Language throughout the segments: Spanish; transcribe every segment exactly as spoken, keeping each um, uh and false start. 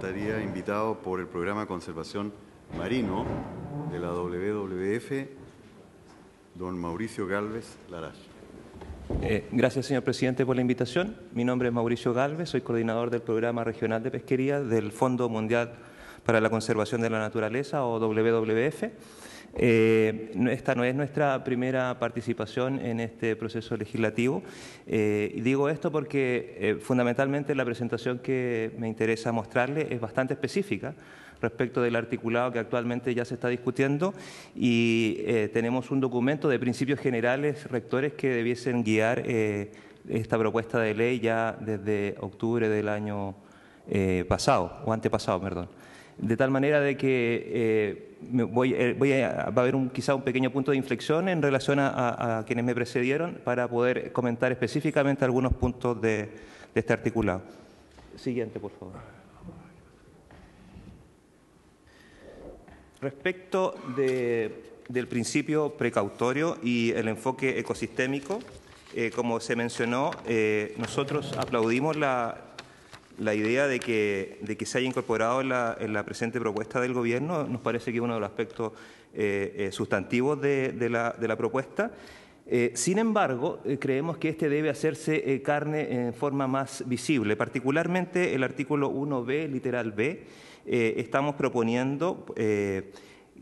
estaría invitado por el programa de conservación marino de la doble u doble u efe, don Mauricio Gálvez Larach. Eh, gracias, señor presidente, por la invitación. Mi nombre es Mauricio Gálvez, soy coordinador del Programa Regional de Pesquería del Fondo Mundial para la Conservación de la Naturaleza, o doble u doble u efe. Eh, esta no es nuestra primera participación en este proceso legislativo. Eh, y digo esto porque eh, fundamentalmente la presentación que me interesa mostrarle es bastante específica respecto del articulado que actualmente ya se está discutiendo, y eh, tenemos un documento de principios generales rectores que debiesen guiar eh, esta propuesta de ley ya desde octubre del año eh, pasado, o antepasado, perdón. De tal manera de que eh, me voy, eh, voy a, va a haber un, quizá un pequeño punto de inflexión en relación a, a, a quienes me precedieron para poder comentar específicamente algunos puntos de, de este articulado. Siguiente, por favor. Respecto de, del principio precautorio y el enfoque ecosistémico, eh, como se mencionó, eh, nosotros aplaudimos la... La idea de que, de que se haya incorporado en la, en la presente propuesta del Gobierno nos parece que es uno de los aspectos eh, sustantivos de, de, la, de la propuesta. Eh, sin embargo, eh, creemos que este debe hacerse eh, carne en forma más visible, particularmente el artículo uno be, literal be, eh, estamos proponiendo eh,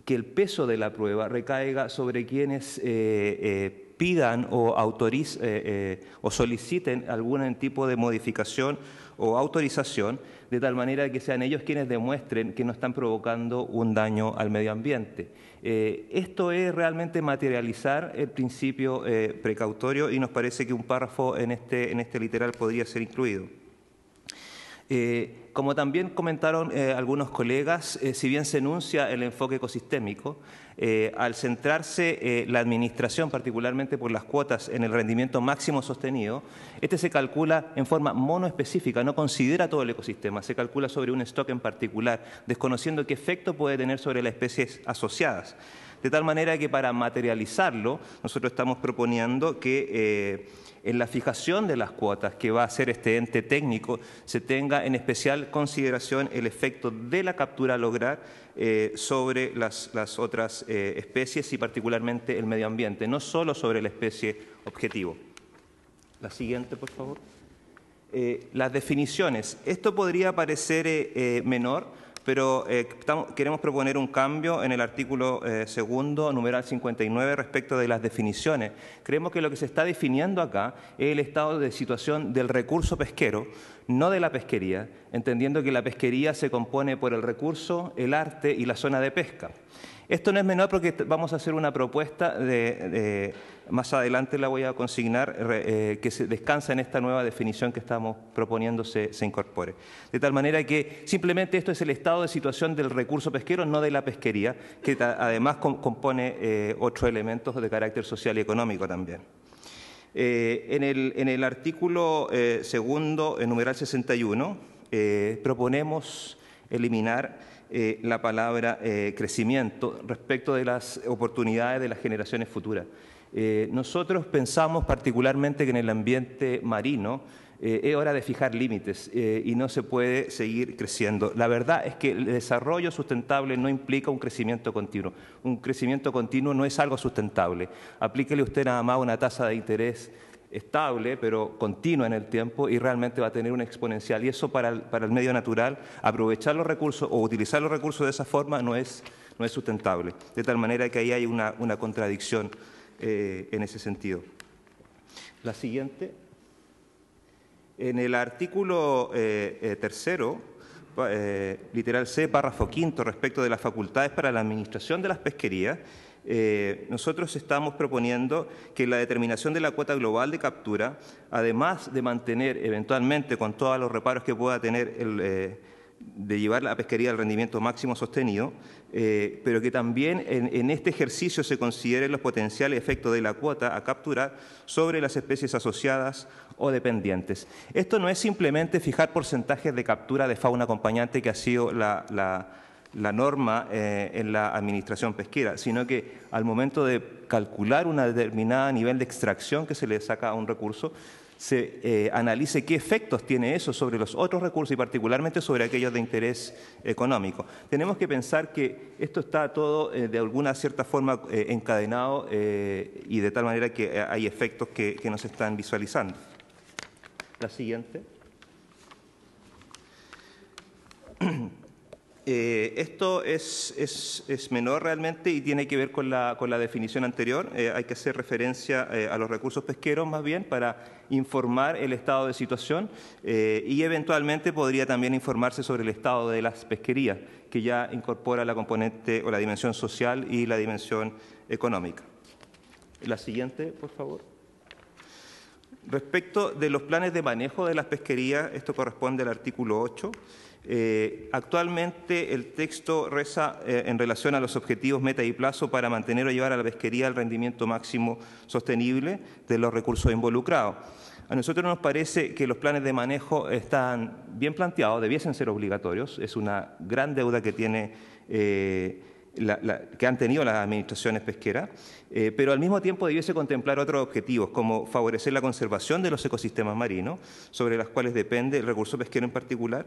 que el peso de la prueba recaiga sobre quienes eh, eh, pidan o autoricen eh, eh, o soliciten algún tipo de modificación o autorización, de tal manera que sean ellos quienes demuestren que no están provocando un daño al medio ambiente. Eh, esto es realmente materializar el principio eh, precautorio, y nos parece que un párrafo en este, en este literal podría ser incluido. Eh, como también comentaron eh, algunos colegas, eh, si bien se enuncia el enfoque ecosistémico, eh, al centrarse eh, la administración, particularmente por las cuotas, en el rendimiento máximo sostenido, este se calcula en forma monoespecífica, no considera todo el ecosistema, se calcula sobre un stock en particular, desconociendo qué efecto puede tener sobre las especies asociadas. De tal manera que para materializarlo, nosotros estamos proponiendo que eh, en la fijación de las cuotas que va a hacer este ente técnico se tenga en especial consideración el efecto de la captura a lograr eh, sobre las, las otras eh, especies y particularmente el medio ambiente, no solo sobre la especie objetivo. La siguiente, por favor. Eh, las definiciones. Esto podría parecer eh, eh, menor, pero eh, estamos, queremos proponer un cambio en el artículo eh, segundo, numeral cincuenta y nueve, respecto de las definiciones. Creemos que lo que se está definiendo acá es el estado de situación del recurso pesquero, no de la pesquería, entendiendo que la pesquería se compone por el recurso, el arte y la zona de pesca. Esto no es menor porque vamos a hacer una propuesta, de, de, más adelante la voy a consignar, eh, que se descansa en esta nueva definición que estamos proponiendo se, se incorpore. De tal manera que simplemente esto es el estado de situación del recurso pesquero, no de la pesquería, que además com- compone eh, ocho elementos de carácter social y económico también. Eh, en, el, en el artículo eh, segundo, en numeral sesenta y uno, eh, proponemos eliminar Eh, la palabra eh, crecimiento respecto de las oportunidades de las generaciones futuras. Eh, nosotros pensamos particularmente que en el ambiente marino eh, es hora de fijar límites eh, y no se puede seguir creciendo. La verdad es que el desarrollo sustentable no implica un crecimiento continuo. Un crecimiento continuo no es algo sustentable. Aplíquele usted nada más una tasa de interés estable, pero continua en el tiempo, y realmente va a tener un exponencial. Y eso para el, para el medio natural, aprovechar los recursos o utilizar los recursos de esa forma no es, no es sustentable. De tal manera que ahí hay una, una contradicción eh, en ese sentido. La siguiente. En el artículo eh, eh, tercero, eh, literal ce, párrafo quinto, respecto de las facultades para la administración de las pesquerías, Eh, nosotros estamos proponiendo que la determinación de la cuota global de captura, además de mantener eventualmente, con todos los reparos que pueda tener, el, eh, de llevar la pesquería al rendimiento máximo sostenido, eh, pero que también en, en este ejercicio se consideren los potenciales efectos de la cuota a capturar sobre las especies asociadas o dependientes. Esto no es simplemente fijar porcentajes de captura de fauna acompañante, que ha sido la... la la norma eh, en la administración pesquera, sino que al momento de calcular un determinado nivel de extracción que se le saca a un recurso, se eh, analice qué efectos tiene eso sobre los otros recursos y particularmente sobre aquellos de interés económico. Tenemos que pensar que esto está todo eh, de alguna cierta forma eh, encadenado eh, y de tal manera que hay efectos que, que nos están visualizando. La siguiente. Eh, esto es, es, es menor realmente y tiene que ver con la, con la definición anterior. Eh, hay que hacer referencia eh, a los recursos pesqueros más bien para informar el estado de situación eh, y eventualmente podría también informarse sobre el estado de las pesquerías, que ya incorpora la componente o la dimensión social y la dimensión económica. La siguiente, por favor. Respecto de los planes de manejo de las pesquerías, esto corresponde al artículo ocho. Eh, actualmente el texto reza eh, en relación a los objetivos meta y plazo para mantener o llevar a la pesquería al rendimiento máximo sostenible de los recursos involucrados. A nosotros nos parece que los planes de manejo están bien planteados, debiesen ser obligatorios, es una gran deuda que tiene eh, La, la, que han tenido las administraciones pesqueras, eh, pero al mismo tiempo debiese contemplar otros objetivos, como favorecer la conservación de los ecosistemas marinos, sobre las cuales depende el recurso pesquero en particular,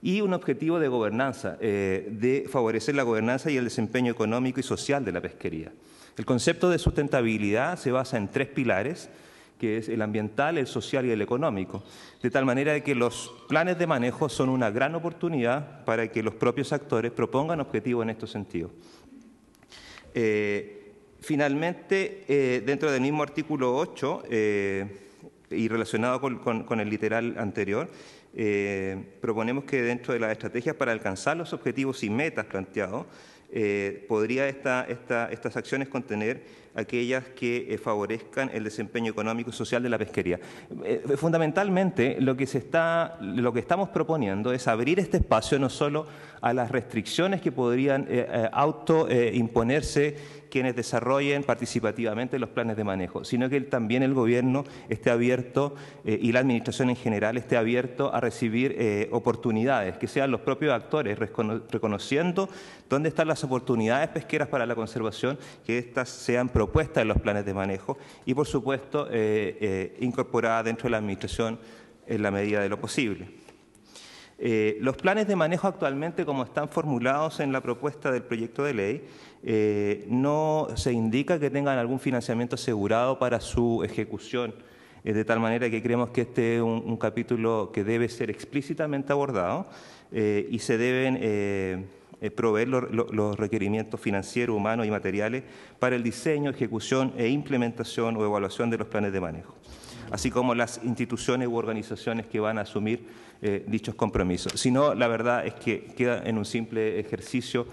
y un objetivo de gobernanza, eh, de favorecer la gobernanza y el desempeño económico y social de la pesquería. El concepto de sustentabilidad se basa en tres pilares, que es el ambiental, el social y el económico, de tal manera que los planes de manejo son una gran oportunidad para que los propios actores propongan objetivos en estos sentidos. Eh, finalmente, eh, dentro del mismo artículo ocho, eh, y relacionado con, con, con el literal anterior, eh, proponemos que dentro de las estrategias para alcanzar los objetivos y metas planteados, Eh, podría esta, esta, estas acciones contener aquellas que eh, favorezcan el desempeño económico y social de la pesquería. Eh, fundamentalmente, lo que, se está, lo que estamos proponiendo es abrir este espacio no solo a las restricciones que podrían eh, eh, autoimponerse eh, quienes desarrollen participativamente los planes de manejo, sino que también el gobierno esté abierto eh, y la administración en general esté abierto a recibir eh, oportunidades, que sean los propios actores recono- reconociendo dónde están las oportunidades pesqueras para la conservación, que éstas sean propuestas en los planes de manejo y, por supuesto, eh, eh, incorporadas dentro de la administración en la medida de lo posible. Eh, los planes de manejo actualmente, como están formulados en la propuesta del proyecto de ley, eh, no se indica que tengan algún financiamiento asegurado para su ejecución, eh, de tal manera que creemos que este es un, un capítulo que debe ser explícitamente abordado eh, y se deben eh, eh, proveer lo, lo, los requerimientos financieros, humanos y materiales para el diseño, ejecución e implementación o evaluación de los planes de manejo, así como las instituciones u organizaciones que van a asumir eh, dichos compromisos. Si no, la verdad es que queda en un simple ejercicio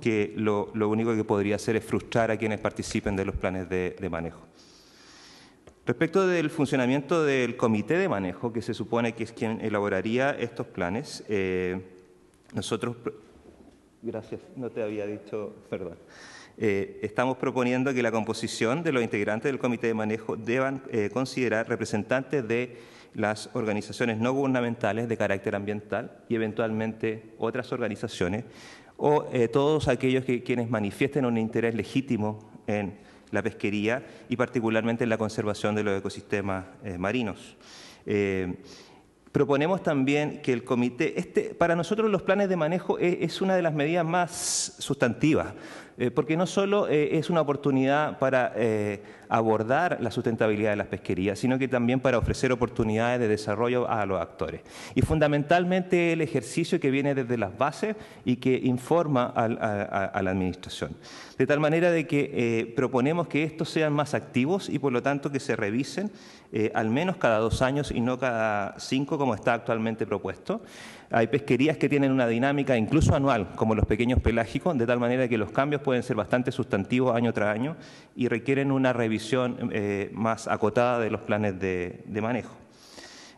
que lo, lo único que podría hacer es frustrar a quienes participen de los planes de, de manejo. Respecto del funcionamiento del comité de manejo, que se supone que es quien elaboraría estos planes, eh, nosotros... Gracias, no te había dicho... Perdón. Eh, estamos proponiendo que la composición de los integrantes del comité de manejo deban eh, considerar representantes de las organizaciones no gubernamentales de carácter ambiental y eventualmente otras organizaciones o eh, todos aquellos que quienes manifiesten un interés legítimo en la pesquería y particularmente en la conservación de los ecosistemas eh, marinos. Eh, Proponemos también que el comité, este, para nosotros los planes de manejo es, es una de las medidas más sustantivas, eh, porque no solo eh, es una oportunidad para eh, abordar la sustentabilidad de las pesquerías, sino que también para ofrecer oportunidades de desarrollo a los actores. Y fundamentalmente el ejercicio que viene desde las bases y que informa a, a, a la administración. De tal manera de que eh, proponemos que estos sean más activos y por lo tanto que se revisen eh, al menos cada dos años y no cada cinco, como está actualmente propuesto. Hay pesquerías que tienen una dinámica incluso anual, como los pequeños pelágicos, de tal manera que los cambios pueden ser bastante sustantivos año tras año y requieren una revisión eh, más acotada de los planes de, de manejo.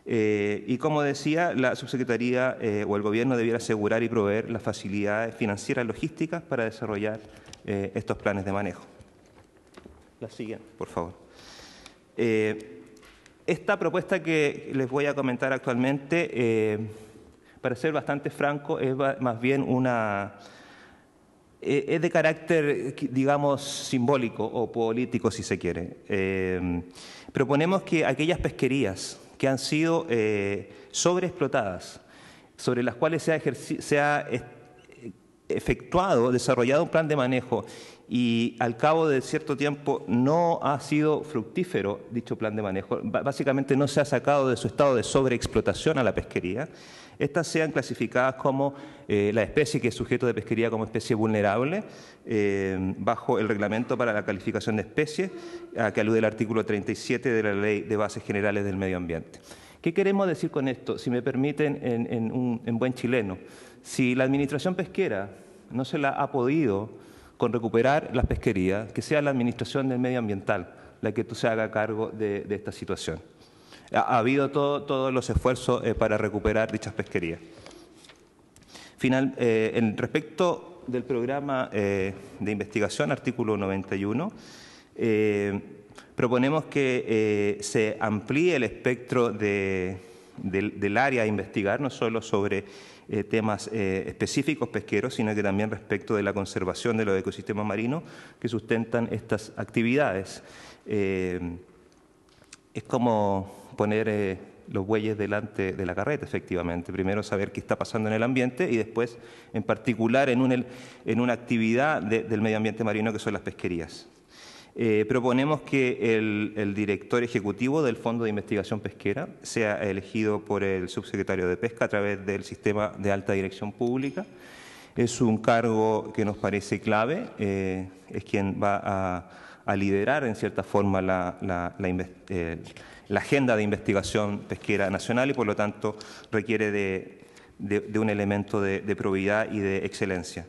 Eh, y como decía, la subsecretaría eh, o el gobierno debiera asegurar y proveer las facilidades financieras logísticas para desarrollar eh, estos planes de manejo. La siguiente, por favor. Eh, Esta propuesta que les voy a comentar actualmente, eh, para ser bastante franco, es más bien una... Eh, es de carácter, digamos, simbólico o político, si se quiere. Eh, proponemos que aquellas pesquerías que han sido eh, sobreexplotadas, sobre las cuales se ha, se ha efectuado, desarrollado un plan de manejo y al cabo de cierto tiempo no ha sido fructífero dicho plan de manejo. Básicamente no se ha sacado de su estado de sobreexplotación a la pesquería. Estas sean clasificadas como eh, la especie que es sujeto de pesquería como especie vulnerable eh, bajo el Reglamento para la Calificación de Especies, a que alude el artículo treinta y siete de la Ley de Bases Generales del Medio Ambiente. ¿Qué queremos decir con esto? Si me permiten, en, en, un, en buen chileno, si la administración pesquera no se la ha podido con recuperar las pesquerías, que sea la administración del medioambiental la que tú se haga cargo de, de esta situación. Ha, ha habido todo, todos los esfuerzos eh, para recuperar dichas pesquerías. Final, eh, en respecto del programa eh, de investigación, artículo noventa y uno, eh, proponemos que eh, se amplíe el espectro de, del, del área a investigar, no solo sobre eh, temas eh, específicos pesqueros, sino que también respecto de la conservación de los ecosistemas marinos que sustentan estas actividades. Eh, es como poner eh, los bueyes delante de la carreta, efectivamente. Primero saber qué está pasando en el ambiente y después, en particular, en, un, en una actividad de, del medio ambiente marino que son las pesquerías. Eh, proponemos que el, el director ejecutivo del Fondo de Investigación Pesquera sea elegido por el subsecretario de Pesca a través del sistema de alta dirección pública. Es un cargo que nos parece clave, eh, es quien va a, a liderar en cierta forma la, la, la, eh, la agenda de investigación pesquera nacional y por lo tanto requiere de, de, de un elemento de, de probidad y de excelencia.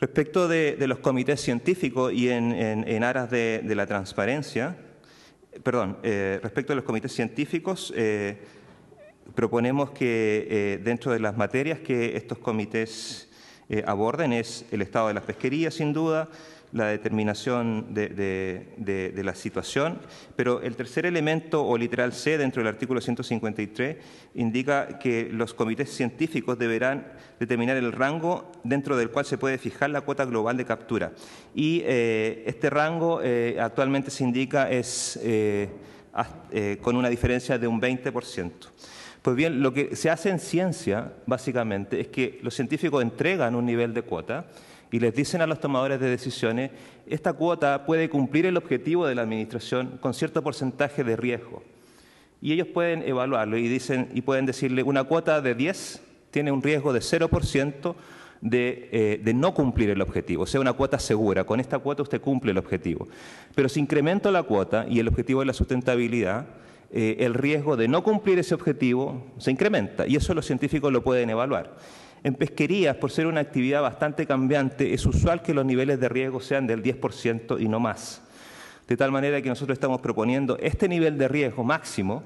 Respecto de, de los comités científicos y en, en, en aras de, de la transparencia, perdón, eh, respecto a los comités científicos, eh, proponemos que eh, dentro de las materias que estos comités eh, aborden es el estado de las pesquerías, sin duda, la determinación de, de, de, de la situación, pero el tercer elemento o literal C dentro del artículo ciento cincuenta y tres indica que los comités científicos deberán determinar el rango dentro del cual se puede fijar la cuota global de captura y eh, este rango eh, actualmente se indica es eh, eh, con una diferencia de un veinte por ciento. Pues bien, lo que se hace en ciencia básicamente es que los científicos entregan un nivel de cuota y les dicen a los tomadores de decisiones, esta cuota puede cumplir el objetivo de la administración con cierto porcentaje de riesgo. Y ellos pueden evaluarlo y, dicen, y pueden decirle, una cuota de diez tiene un riesgo de cero por ciento de, eh, de no cumplir el objetivo, o sea, una cuota segura, con esta cuota usted cumple el objetivo. Pero si incremento la cuota y el objetivo es la sustentabilidad, eh, el riesgo de no cumplir ese objetivo se incrementa y eso los científicos lo pueden evaluar. En pesquerías, por ser una actividad bastante cambiante, es usual que los niveles de riesgo sean del diez por ciento y no más. De tal manera que nosotros estamos proponiendo este nivel de riesgo máximo,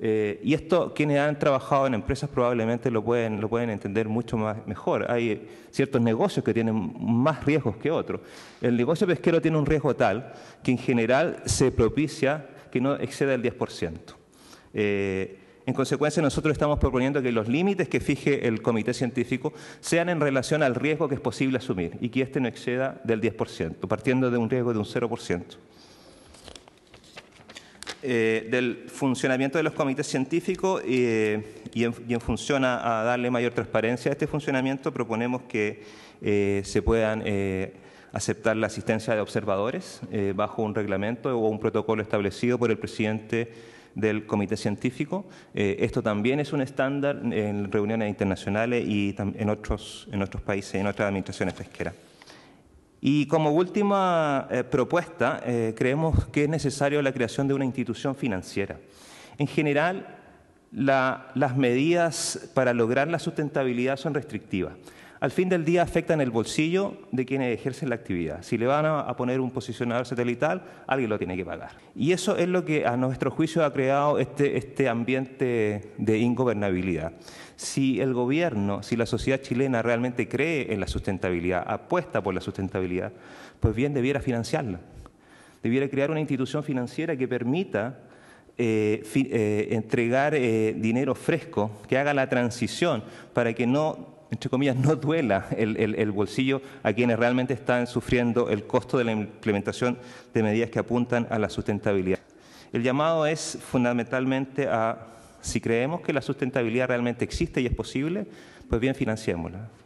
eh, y esto quienes han trabajado en empresas probablemente lo pueden, lo pueden entender mucho más, mejor. Hay ciertos negocios que tienen más riesgos que otros. El negocio pesquero tiene un riesgo tal que en general se propicia que no exceda el diez por ciento. Eh, En consecuencia, nosotros estamos proponiendo que los límites que fije el comité científico sean en relación al riesgo que es posible asumir y que este no exceda del diez por ciento, partiendo de un riesgo de un cero por ciento. Eh, del funcionamiento de los comités científicos eh, y, en, y en función a, a darle mayor transparencia a este funcionamiento, proponemos que eh, se puedan eh, aceptar la asistencia de observadores eh, bajo un reglamento o un protocolo establecido por el presidente del comité científico. Eh, esto también es un estándar en reuniones internacionales y en otros, en otros países, en otras administraciones pesqueras. Y como última eh, propuesta, eh, creemos que es necesario la creación de una institución financiera. En general, la, las medidas para lograr la sustentabilidad son restrictivas. Al fin del día afectan el bolsillo de quienes ejercen la actividad. Si le van a poner un posicionador satelital, alguien lo tiene que pagar. Y eso es lo que a nuestro juicio ha creado este, este ambiente de ingobernabilidad. Si el gobierno, si la sociedad chilena realmente cree en la sustentabilidad, apuesta por la sustentabilidad, pues bien debiera financiarla. Debiera crear una institución financiera que permita Eh, eh, entregar eh, dinero fresco, que haga la transición para que no, entre comillas, no duela el, el, el bolsillo a quienes realmente están sufriendo el costo de la implementación de medidas que apuntan a la sustentabilidad. El llamado es fundamentalmente a, si creemos que la sustentabilidad realmente existe y es posible, pues bien, financiémosla.